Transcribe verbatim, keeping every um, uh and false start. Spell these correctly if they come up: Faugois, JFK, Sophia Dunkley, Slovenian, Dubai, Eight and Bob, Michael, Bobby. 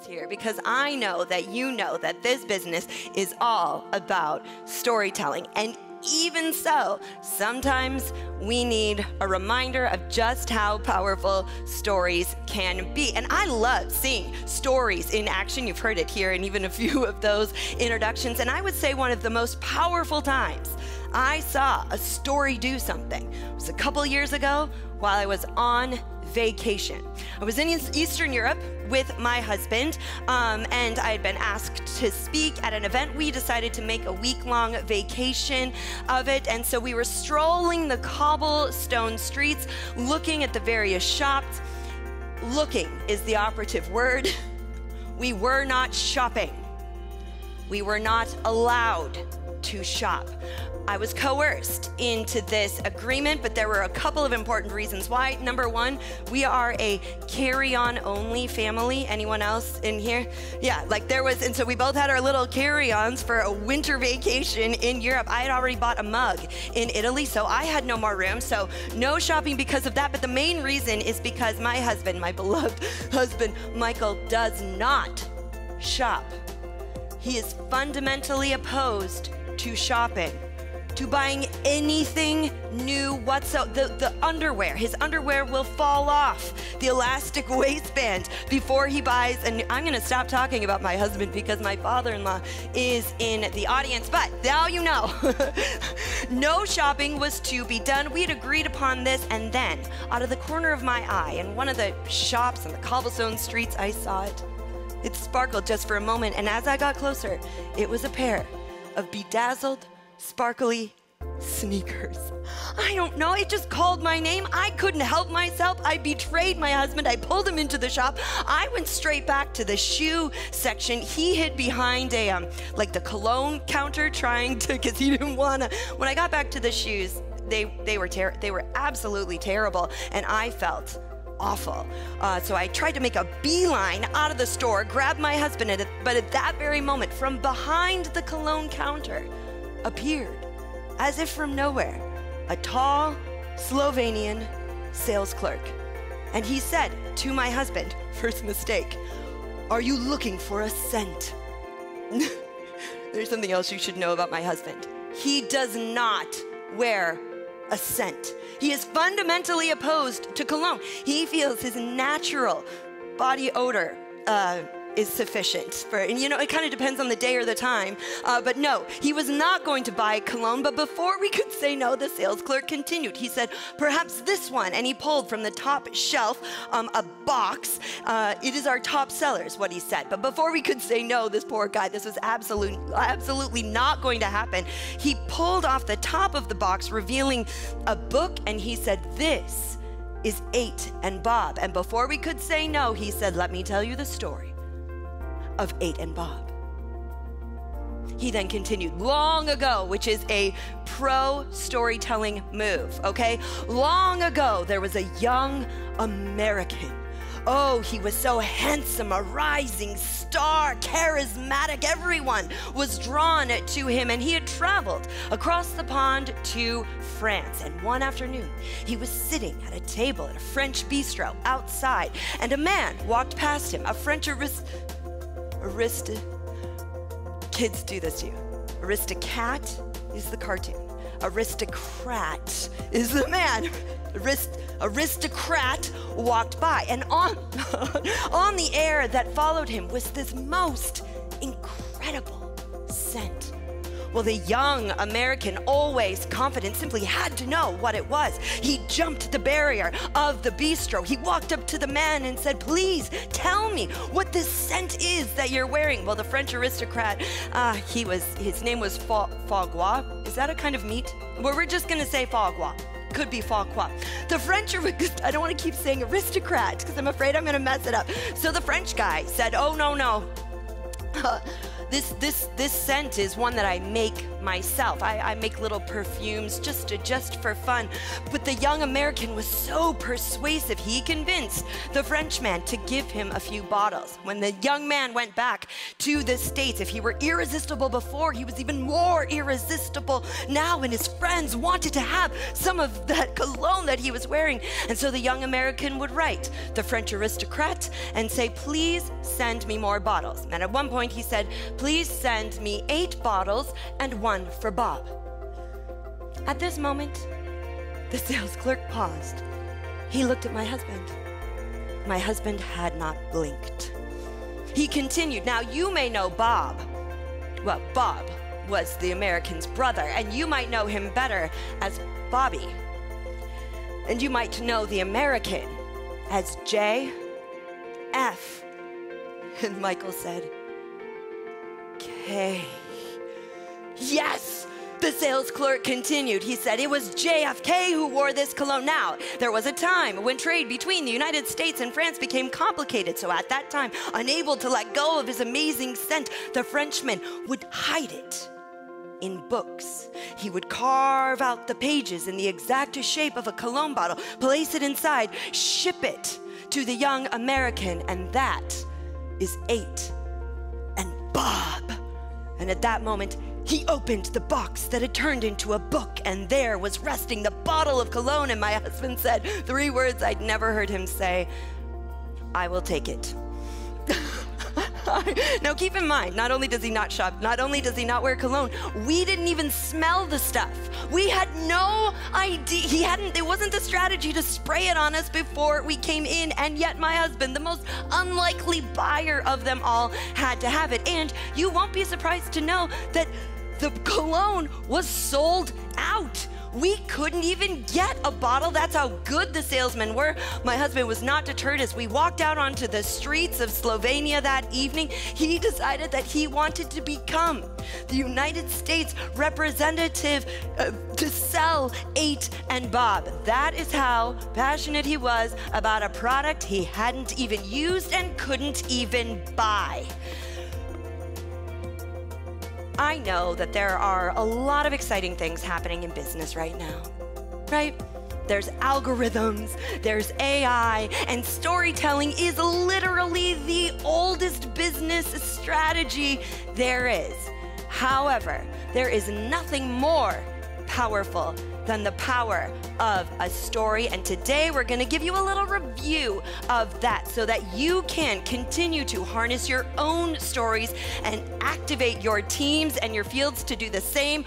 audience here, because I know that you know that this business is all about storytelling. And even so, sometimes we need a reminder of just how powerful stories can be. And I love seeing stories in action. You've heard it here in even a few of those introductions. And I would say one of the most powerful times I saw a story do something, it was a couple years ago while I was on vacation. I was in Eastern Europe with my husband, um, and I had been asked to speak at an event. We decided to make a week-long vacation of it, and so we were strolling the cobblestone streets, looking at the various shops. Looking is the operative word. We were not shopping. We were not allowed to shop. I was coerced into this agreement, but there were a couple of important reasons why. Number one, we are a carry-on only family. Anyone else in here? Yeah, like there was, and so we both had our little carry-ons for a winter vacation in Europe. I had already bought a mug in Italy, so I had no more room, so no shopping because of that. But the main reason is because my husband, my beloved husband, Michael, does not shop. He is fundamentally opposed to shopping, to buying anything new whatsoever. The, the underwear, his underwear will fall off the elastic waistband before he buys. And I'm gonna stop talking about my husband because my father-in-law is in the audience, but now you know. No shopping was to be done. We had agreed upon this, and then out of the corner of my eye in one of the shops on the cobblestone streets, I saw it. It sparkled just for a moment, and as I got closer, it was a pair of bedazzled, sparkly sneakers. I don't know, it just called my name. I couldn't help myself. I betrayed my husband. I pulled him into the shop. I went straight back to the shoe section. He hid behind a, um, like the cologne counter, trying to, because he didn't want to. When I got back to the shoes, they, they, were, ter they were absolutely terrible, and I felt awful. Uh, so I tried to make a beeline out of the store, grabbed my husband, at, but at that very moment, from behind the cologne counter appeared, as if from nowhere, a tall Slovenian sales clerk. And he said to my husband, first mistake, "Are you looking for a scent?" There's something else you should know about my husband. He does not wear a scent. He is fundamentally opposed to cologne. He feels his natural body odor uh, is sufficient for, and you know, it kind of depends on the day or the time, uh, but no, he was not going to buy cologne. But before we could say no, the sales clerk continued. He said, "Perhaps this one," and he pulled from the top shelf um, a box. Uh, "it is our top sellers," what he said. But before we could say no, this poor guy, this was absolute, absolutely not going to happen. He pulled off the top of the box, revealing a book, and he said, "This is Eight and Bob." And before we could say no, he said, "Let me tell you the story of Eight and Bob." He then continued, "Long ago," which is a pro storytelling move, okay? "Long ago, there was a young American. Oh, he was so handsome, a rising star, charismatic. Everyone was drawn to him, and he had traveled across the pond to France. And one afternoon, he was sitting at a table at a French bistro outside, and a man walked past him, a French aristocrat. Arist... Kids do this to you. Aristocat is the cartoon. Aristocrat is the man. Arist... Aristocrat walked by, and on, on the air that followed him was this most incredible scent. Well, the young American, always confident, simply had to know what it was. He jumped the barrier of the bistro. He walked up to the man and said, "Please tell me what this scent is that you're wearing." Well, the French aristocrat, uh, he was, his name was Faugois. Is that a kind of meat? Well, we're just gonna say Faugois. Could be Faugois. The French, I don't wanna keep saying aristocrat because I'm afraid I'm gonna mess it up. So the French guy said, "Oh, no, no. Uh, This, this, this scent is one that I make myself. I, I make little perfumes just to, just for fun. But the young American was so persuasive, he convinced the Frenchman to give him a few bottles. When the young man went back to the States, if he were irresistible before, he was even more irresistible now, and his friends wanted to have some of that cologne that he was wearing. And so the young American would write the French aristocrat and say, please send me more bottles. And at one point he said, please send me eight bottles and one for Bob. At this moment, the sales clerk paused. He looked at my husband. My husband had not blinked. He continued, now you may know Bob. Well, Bob was the American's brother, and you might know him better as Bobby. And you might know the American as J F. And Michael said, K. Yes! The sales clerk continued. He said, it was J F K who wore this cologne. Now, there was a time when trade between the United States and France became complicated. So at that time, unable to let go of his amazing scent, the Frenchman would hide it in books. He would carve out the pages in the exact shape of a cologne bottle, place it inside, ship it to the young American, and that is Eight and Bob. And at that moment, he opened the box that had turned into a book, and there was resting the bottle of cologne, and my husband said three words I'd never heard him say: I will take it. Now keep in mind, not only does he not shop, not only does he not wear cologne, we didn't even smell the stuff. We had no idea. He hadn't, it wasn't the strategy to spray it on us before we came in, and yet my husband, the most unlikely buyer of them all, had to have it. And you won't be surprised to know that the cologne was sold out. We couldn't even get a bottle. That's how good the salesmen were. My husband was not deterred. As we walked out onto the streets of Slovenia that evening, he decided that he wanted to become the United States representative uh, to sell Eight and Bob. That is how passionate he was about a product he hadn't even used and couldn't even buy. I know that there are a lot of exciting things happening in business right now, right? There's algorithms, there's A I, and storytelling is literally the oldest business strategy there is. However, there is nothing more powerful than the power of a story. And today we're going to give you a little review of that so that you can continue to harness your own stories and activate your teams and your fields to do the same.